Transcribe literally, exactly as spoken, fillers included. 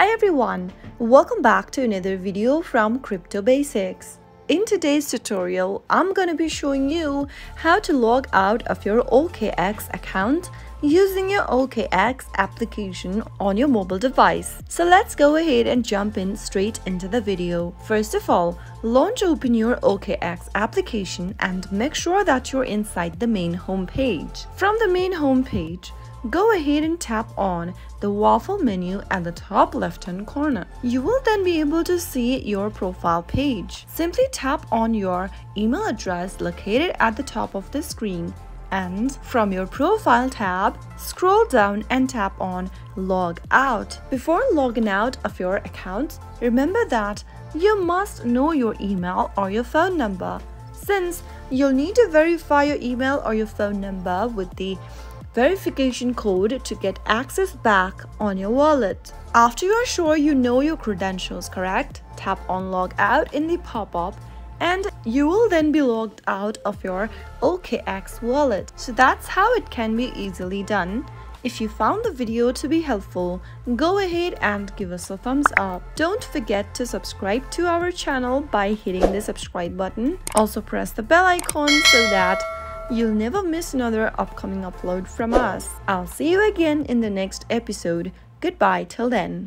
Hi everyone, welcome back to another video from CryptoBasics. In today's tutorial, I'm gonna be showing you how to log out of your O K X account using your O K X application on your mobile device. So let's go ahead and jump in straight into the video. First of all, launch open your O K X application and make sure that you're inside the main home page. From the main home page, go ahead and tap on the waffle menu at the top left hand corner. You will then be able to see your profile page. Simply tap on your email address located at the top of the screen, and from your profile tab, scroll down and tap on log out. Before logging out of your account, remember that you must know your email or your phone number, since you'll need to verify your email or your phone number with the verification code to get access back on your wallet. After you're sure you know your credentials correct, tap on log out in the pop-up and you will then be logged out of your O K X wallet. So that's how it can be easily done. If you found the video to be helpful, go ahead and give us a thumbs up. Don't forget to subscribe to our channel by hitting the subscribe button. Also press the bell icon so that you'll never miss another upcoming upload from us. I'll see you again in the next episode. Goodbye till then.